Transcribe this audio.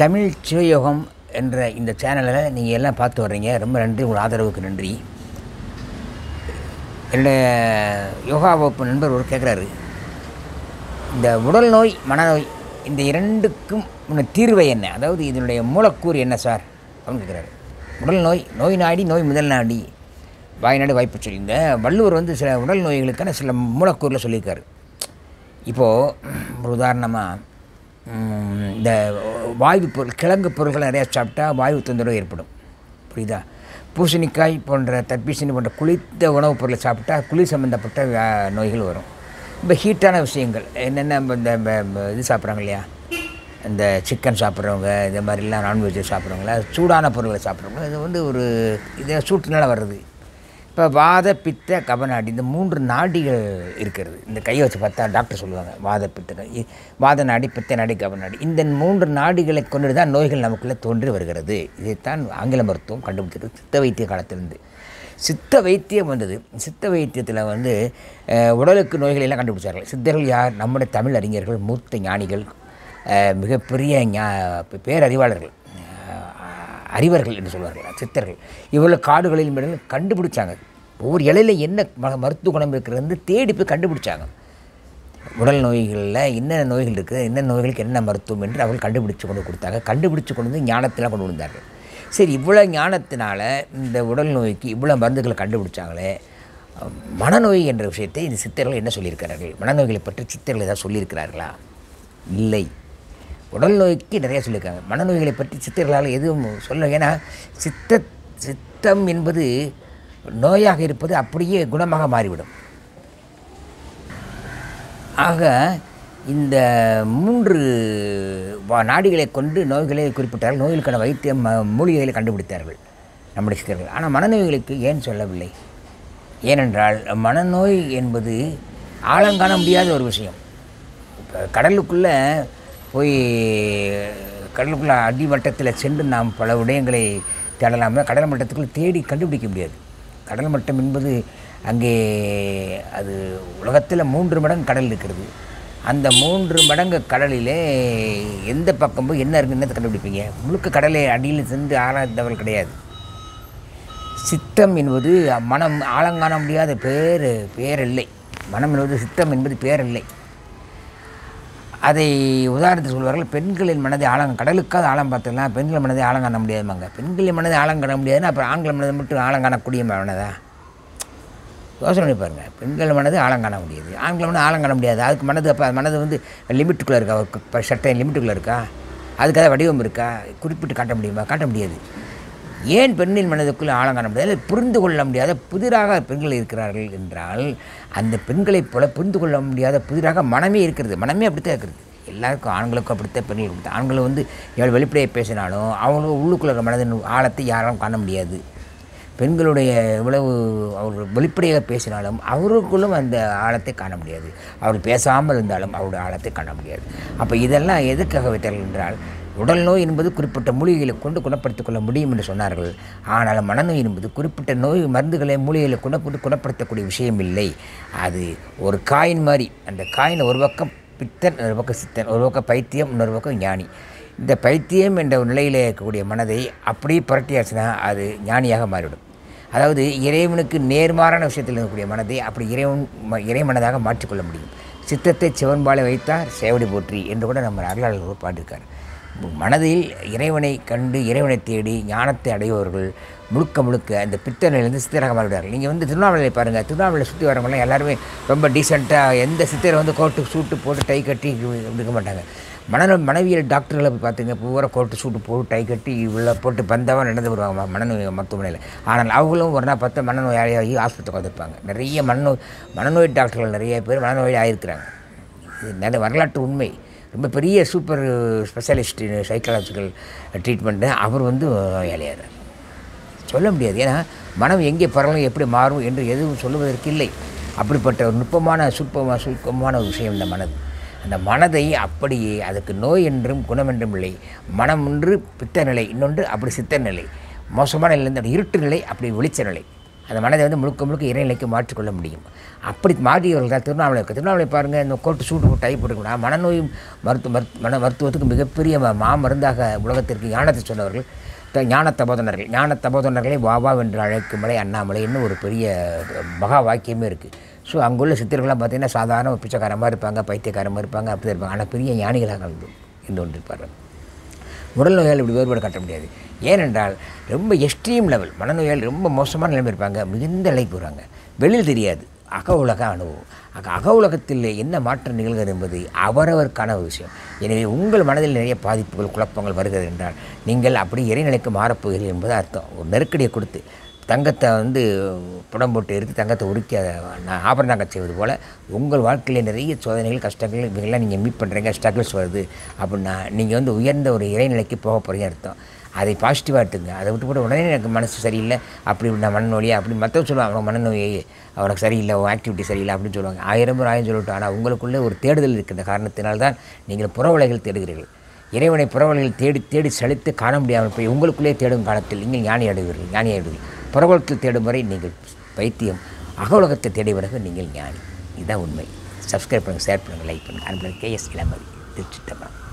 தமிழ் சிவயோகம் என்ற இந்த சேனலில் நீங்கள் எல்லாம் பார்த்து வர்றீங்க, ரொம்ப நன்றி. உங்கள் ஆதரவுக்கு நன்றி. என்னுடைய யோகா வகுப்பு நண்பர் ஒரு கேட்குறாரு, இந்த உடல் நோய் மனநோய் இந்த இரண்டுக்கும் உள்ள தீர்வை என்ன, அதாவது இதனுடைய மூலக்கூறு என்ன சார் அப்படின்னு கேட்குறாரு. உடல் நோய் நோய் நாடி நோய் முதல் நாடி வாய்நாடு வாய்ப்பு சொல்லியிருந்த வள்ளுவர் வந்து சில உடல் நோய்களுக்கான சில மூலக்கூறில் சொல்லியிருக்காரு. இப்போது ஒரு உதாரணமாக இந்த வாய்வு பொருள் கிழங்கு பொருட்கள் நிறையா சாப்பிட்டா வாய்வு தொந்தரவு ஏற்படும், புரியுதா? பூசணிக்காய் போன்ற தர்பீசணி போன்ற குளிர்ந்த உணவுப் பொருளை சாப்பிட்டா குளிர் சம்மந்தப்பட்ட நோய்கள் வரும். இப்போ ஹீட்டான விஷயங்கள் என்னென்ன இந்த இது சாப்பிட்றாங்க இல்லையா, இந்த சிக்கன் சாப்பிட்றவங்க இந்த மாதிரிலாம் நான்வெஜ்ஜை சாப்பிட்றவங்களா சூடான பொருட்களை சாப்பிட்றவங்க இது வந்து ஒரு இதை சூட்டுனால வர்றது. இப்போ வாத பித்த கபநாடி இந்த 3 நாடிகள் இருக்கிறது. இந்த கையை வச்சு பார்த்தா டாக்டர் சொல்லுவாங்க வாத பித்த வாத நாடி பித்த நாடி கபநாடி இந்த 3 நாடிகளை கொண்டு தான் நோய்கள் நமக்குள்ளே தோன்றி வருகிறது. இதைத்தான் ஆங்கில மருத்துவம் கண்டுபிடிச்சிருக்கு சித்த வைத்திய காலத்திலிருந்து. சித்த வைத்தியம் வந்தது, சித்த வைத்தியத்தில் வந்து உடலுக்கு நோய்கள் எல்லாம் கண்டுபிடிச்சார்கள். சித்தர்கள் யார்? நம்முடைய தமிழ் அறிஞர்கள், மூத்த ஞானிகள், மிகப்பெரிய பேரறிவாளர்கள், அறிவர்கள் என்று சொல்வார்கள் சித்தர்கள். இவ்வளோ காடுகளில் மேலும் கண்டுபிடிச்சாங்க. ஒவ்வொரு இலையில என்ன மருத்துவ குணம் இருக்கிறது தேடி போய் கண்டுபிடிச்சாங்க. உடல் நோய்களில் என்னென்ன நோய்கள் இருக்குது, என்னென்ன நோய்களுக்கு என்ன மருத்துவம் என்று அவர்கள் கண்டுபிடிச்சு கொண்டு கொடுத்தாங்க. கண்டுபிடிச்சு கொண்டு வந்து ஞானத்தில் கொண்டு வந்தார்கள். சரி, இவ்வளோ ஞானத்தினால இந்த உடல் நோய்க்கு இவ்வளோ மருந்துகளை கண்டுபிடிச்சாங்களே, மனநோய் என்ற விஷயத்தை இந்த சித்தர்கள் என்ன சொல்லியிருக்கிறார்கள்? மனநோய்களை பற்றி சித்தர்கள் ஏதாவது சொல்லியிருக்கிறார்களா? இல்லை. உடல் நோய்க்கு நிறையா சொல்லியிருக்காங்க, மனநோய்களை பற்றி சித்தர்களால் எதுவும் சொல்ல. ஏன்னா சித்தம் என்பது நோயாக இருப்பது அப்படியே குணமாக மாறிவிடும். ஆக இந்த 3 நாடிகளை கொண்டு நோய்களை குறிப்பிட்டார்கள். நோய்களுக்கான வைத்திய மூலிகைகளை கண்டுபிடித்தார்கள் நம்முடைய சித்தர்கள். ஆனால் மனநோய்களுக்கு ஏன் சொல்லவில்லை? ஏனென்றால் மனநோய் என்பது ஆழங்காண முடியாத ஒரு விஷயம். கடலுக்குள்ளே போய் கடலுக்குள்ள அடிமட்டத்தில் சென்று நாம் பல விடயங்களை தேடலாம்னா கடல் மட்டத்துக்குள் தேடி கண்டுபிடிக்க முடியாது. கடல் மட்டம் என்பது அங்கே அது உலகத்தில் 3 மடங்கு கடல் இருக்கிறது. அந்த 3 மடங்கு கடலிலே எந்த பக்கம் போய் என்ன இருக்குன்னு கண்டுபிடிப்பீங்க? முழுக்க கடலை அடியில் சென்று ஆராய்ந்தவர்கள் கிடையாது. சித்தம் என்பது மனம் ஆழங்காண முடியாத பேரில்லை. மனம் என்பது சித்தம் என்பது பேரில்லை. அதை உதாரணத்துக்கு சொல்வார்கள், பெண்களின் மனதை கடலுக்காக ஆழம் பார்த்துக்கலாம், பெண்கள் மனதை ஆழம் காண முடியாதுமாங்க. பெண்களின் மனதை ஆழம் காண முடியாதுன்னா அப்புறம் ஆண்கள் மனதை மட்டும் ஆழம் காணக்கூடிய மனதா? யோசனை பண்ணி பாருங்கள். பெண்கள் மனது ஆழம் காண முடியாது, ஆண்கள் மனது ஆழம் காண முடியாது. அதுக்கு மனது அப்போ மனது வந்து லிமிட்டுக்குள்ளே இருக்கா? ஒரு சட்டை லிமிட்டுக்குள்ளே இருக்கா? அதுக்காக வடிவம் இருக்கா? குறிப்பிட்டு காட்ட முடியுமா? காட்ட முடியாது. ஏன் பெண்ணின் மனதுக்குள்ளே ஆழம் காண முடியாது? புரிந்து கொள்ள முடியாத புதிராக பெண்கள் இருக்கிறார்கள் என்றால் அந்த பெண்களைப் போல புரிந்து கொள்ள முடியாத புதிராக மனமே இருக்கிறது. மனமே அப்படித்தான் இருக்கிறது. எல்லாருக்கும் ஆண்களுக்கும் அப்படித்தான் பெண்கள் கொடுத்தா. ஆண்களை வந்து எவ்வளோ வெளிப்படையாக பேசினாலும் அவங்களும் உள்ளுக்குள்ள மனதின் ஆழத்தை யாராலும் காண முடியாது. பெண்களுடைய எவ்வளவு அவர்கள் வெளிப்படையாக பேசினாலும் அவர்களுக்குள்ளும் அந்த ஆழத்தை காண முடியாது. அவர்கள் பேசாமல் இருந்தாலும் அவருடைய ஆழத்தை காண முடியாது. அப்போ இதெல்லாம் எதுக்காக வைத்தார்கள் என்றால் உடல் நோய் என்பது குறிப்பிட்ட மூலிகைகளை கொண்டு குணப்படுத்திக் கொள்ள முடியும் என்று சொன்னார்கள். ஆனால் மனநோய் என்பது குறிப்பிட்ட நோய் மருந்துகளை மூலிகைகளை கொண்டு குணப்படுத்தக்கூடிய விஷயம் இல்லை. அது ஒரு காயின் மாதிரி. அந்த காயின் ஒரு பக்கம் பித்தன், ஒரு பக்கம் சித்தன், ஒரு பக்கம் பைத்தியம், இன்னொரு பக்கம் ஞானி. இந்த பைத்தியம் என்ற நிலையில் இருக்கக்கூடிய மனதை அப்படியே புரட்டியாச்சுன்னா அது ஞானியாக மாறிவிடும். அதாவது இறைவனுக்கு நேர்மாறான விஷயத்தில் இருக்கக்கூடிய மனதை அப்படி இறைமனதாக மாற்றிக்கொள்ள முடியும். சித்தத்தை சிவன்பாலை வைத்தார் சேவடி போற்றி என்று கூட நம்ம அருளாளர்கள் பாடியிருக்கார். மனதில் இறைவனை கண்டு இறைவனை தேடி ஞானத்தை அடைபவர்கள் முழுக்க முழுக்க அந்த பித்தனையிலேருந்து சித்தராக மாறிவிடுவார்கள். நீங்கள் வந்து திருவண்ணாமலை பாருங்கள், திருவண்ணாமலை சுற்றி வரவங்களாம் எல்லாருமே ரொம்ப டீசெண்டாக எந்த சித்தரை வந்து கோட்டு சூட்டு போட்டு டை கட்டி இருக்க மாட்டாங்க. மனவியல் டாக்டர்களை போய் பார்த்துங்க, பூரா கோட்டு சூட்டு போட்டு டை கட்டி இவ்வளோ போட்டு பந்தவாக நடந்து வருவாங்க மனநோய் மருத்துவமனையில். ஆனால் அவங்களும் ஒரு நாள் பார்த்தா மனநோயாளியாகி ஆஸ்பத்திரி உட்காந்துருப்பாங்க. நிறைய மனநோய் டாக்டர்கள் நிறைய பேர் மனநோயாளி ஆகியிருக்கிறாங்க. இது நல்ல வரலாற்று உண்மை. ரொம்ப பெரிய சூப்பர் ஸ்பெஷலிஸ்ட் சைக்காலஜிக்கல் ட்ரீட்மெண்ட்டு அவர் வந்து நோயாளியாகிறார். சொல்ல முடியாது. ஏன்னா மனம் எங்கே பரவலும் எப்படி மாறும் என்று எதுவும் சொல்லுவதற்கு இல்லை. அப்படிப்பட்ட ஒரு நுட்பமான சுருக்கமான ஒரு விஷயம் இந்த மனது. அந்த மனதை அப்படியே அதுக்கு நோய் என்றும் குணம் என்றும் இல்லை. மனம் ஒன்று பித்த நிலை, இன்னொன்று அப்படி சித்த நிலை, மோசமான நிலை, இருட்டு நிலை, அப்படி வெளிச்ச நிலை. அந்த மனதை வந்து முழுக்க முழுக்க இறைநிலைக்கு மாற்றிக்கொள்ள முடியும். அப்படி மாற்றியவர்கள் தான் திருவண்ணாமலை. திருவண்ணாமலை பாருங்கள், இந்த கோட்டு சூட்டு டைப் போட்டுக்கணும். மனநோய் மருத்துவத்துக்கு மிகப்பெரிய மாமருந்தாக உலகத்திற்கு ஞானத்தை சொன்னவர்கள் ஞான தபோதனர்கள். ஞான தபோதனர்களை வாவா என்று அழைக்கும்பலை அண்ணாமலை இன்னும் ஒரு பெரிய மகா வாக்கியமே இருக்குது. ஸோ அங்குள்ள சித்தர்கள்லாம் பார்த்திங்கன்னா சாதாரண பிச்சைக்காரமாக இருப்பாங்க, பைத்தியக்காரமாக இருப்பாங்க, அப்படி இருப்பாங்க. ஆனால் பெரிய ஞானிகளாக இருந்து கொண்டிருப்பார்கள். உடல் நோயால் இப்படி வேறுபாடு காட்ட முடியாது. ஏனென்றால் ரொம்ப எக்ஸ்ட்ரீம் லெவல் மனநோயால் ரொம்ப மோசமான நிலைமை இருப்பாங்க, மிகுந்த நிலைக்கு வருவாங்க. வெளியில் தெரியாது, அக உலக அனுபவம். அக உலகத்தில் என்ன மாற்றம் நிகழ்கிறது என்பது அவரவருக்கான ஒரு விஷயம். எனவே உங்கள் மனதில் நிறைய பாதிப்புகள் குழப்பங்கள் வருகிறது என்றால் நீங்கள் அப்படி இறைநிலைக்கு மாறப்போகிறீர்கள் என்பது அர்த்தம். ஒரு நெருக்கடியை கொடுத்து தங்கத்தை வந்து புடம் போட்டு எடுத்து தங்கத்தை உருக்கி ஆபரணங்கள் செய்வது போல் உங்கள் வாழ்க்கையில் நிறைய சோதனைகள் கஷ்டங்கள் இவங்கெல்லாம் நீங்கள் மீட் பண்ணுறீங்க, ஸ்ட்ரகிள்ஸ் வருது. அப்படின்னா நீங்கள் வந்து உயர்ந்த ஒரு இறைநிலைக்கு போக போகிறீங்க அர்த்தம். அதை பாசிட்டிவாக எடுத்துங்க. அதை விட்டு போட்டு உடனே எனக்கு மனசு சரியில்லை, அப்படி நான் மனநோயா அப்படி மற்றவங்க சொல்லுவாங்க, அவங்க மனநோயை அவனுக்கு சரியில்லை, அவன் ஆக்டிவிட்டி சரியில்லை அப்படின்னு சொல்லுவாங்க. 1000 முறை 1000 சொல்லிட்டு. ஆனால் உங்களுக்குள்ளே ஒரு தேடுதல் இருக்கின்ற காரணத்தினால்தான் நீங்கள் புறவலைகள் தேடுகிறீர்கள். இறைவனை புறவலைகள் தேடி தேடி செழித்து காண முடியாமல் போய் உங்களுக்குள்ளே தேடும் காலத்தில் நீங்கள் ஞானி ஆயிடுவீர்கள். புறவுலகத்தில் தேடும் வரை நீங்கள் பைத்தியம், அக உலகத்தை தேடி பிறகு நீங்கள் ஞானி. இதுதான் உண்மை. சப்ஸ்கிரைப் பண்ணுங்கள், ஷேர் பண்ணுங்கள், லைக் பண்ணுங்கள். அன்பர்கள் கேஎஸ் இளமதி, திருச்சி தம்பரம்.